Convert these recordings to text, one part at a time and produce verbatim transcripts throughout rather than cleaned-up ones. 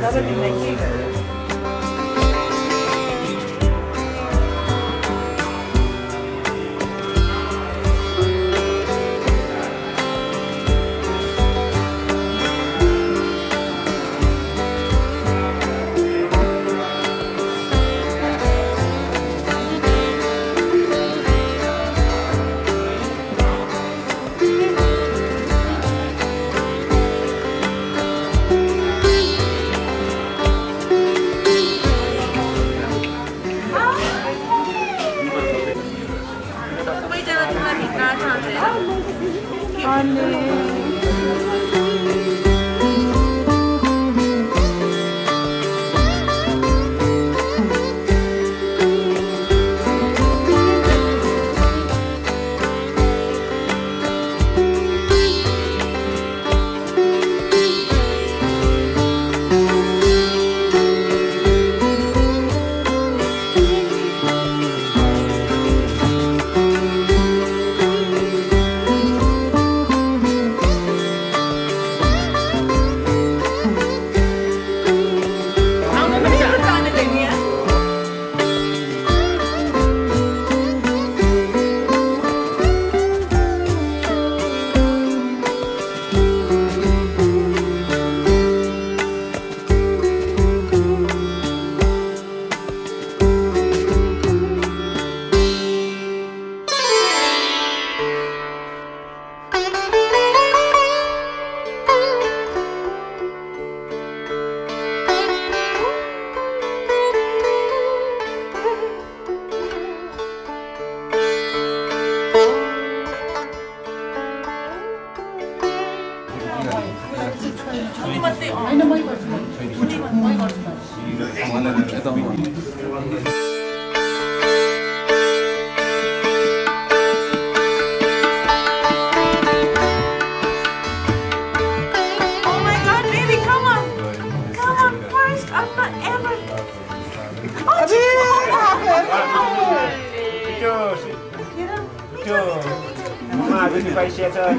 another thing they use. I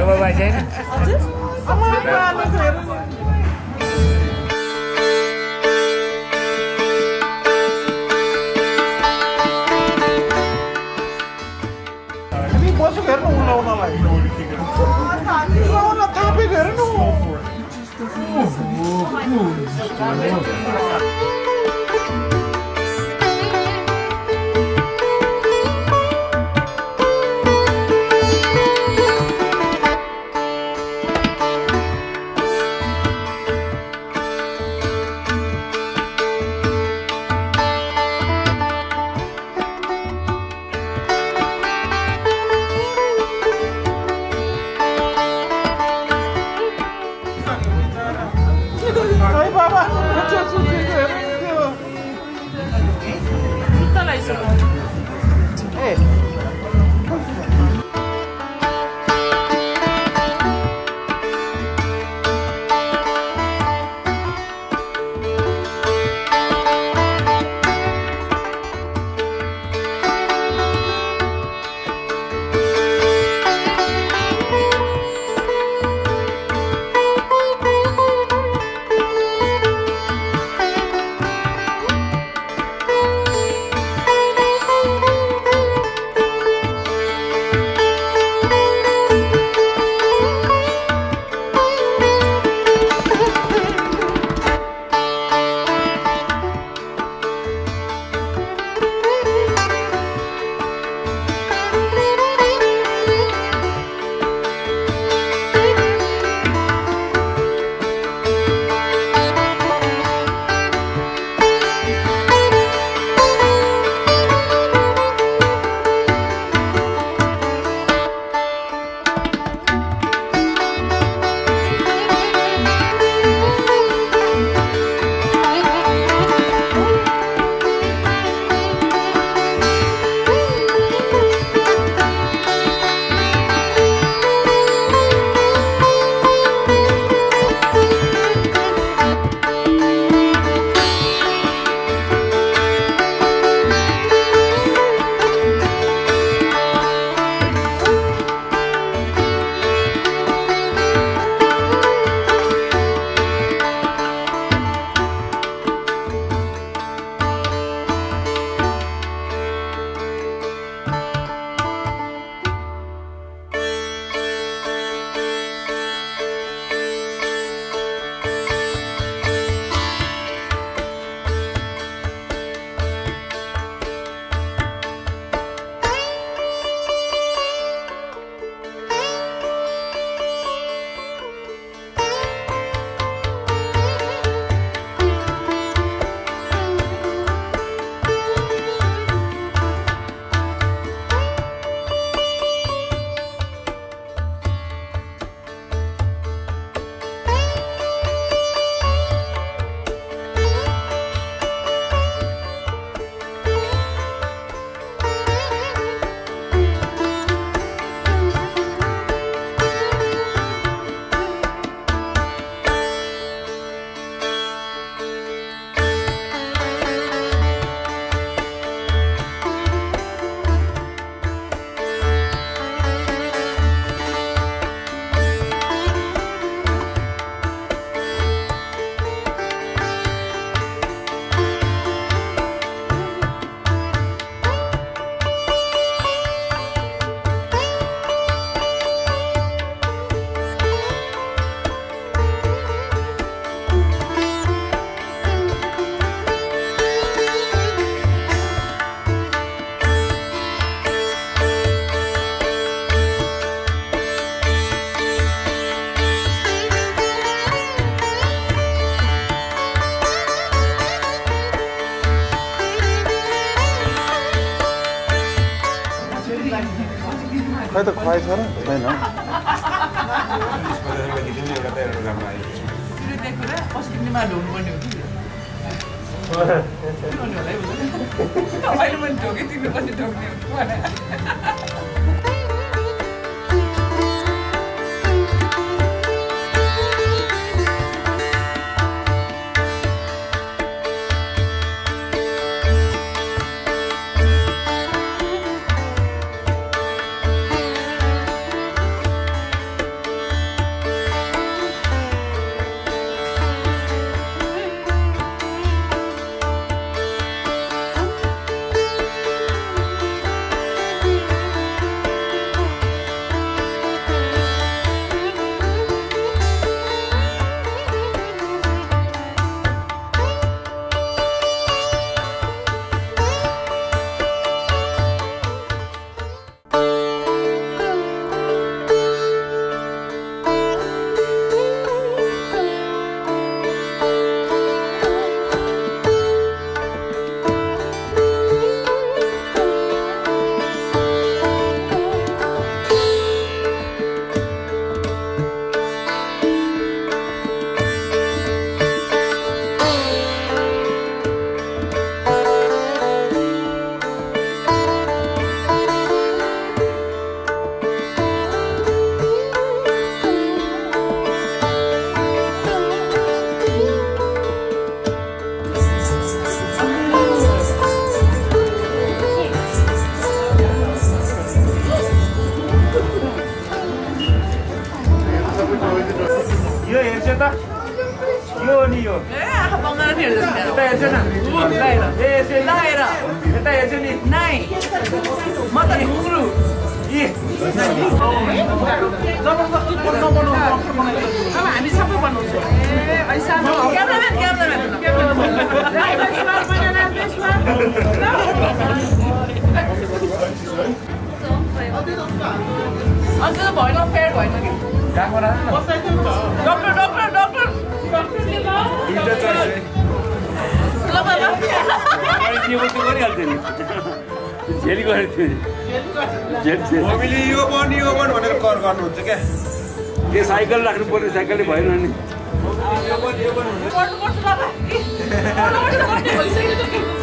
Algo va a hacer. I don't quite know. I know. I don't know. kita? Yo niyo. Eh, abangan nila. Tayo na. Tayo. Eh, tayo. Tayo sini. Nai. Mata ni hulu. Yes. Dapat waktu pun nomor nomor. Sama, kami sampai panos. Eh, Aisyah. Kamera man, kamera man. Nai, besar mana nai besar? Uncle, boy, no fair boy, no. What are you doing? Doctor, doctor, doctor! Doctor, you know? You just are saying. Hello, Baba. I see what you are doing. Jail guard. Jail, jail. Family, you are born, you are born. What are you going to do? This cycle, I can pull. Cycle, boy, no. You are born, you are born. What, what, Baba? What, what, what?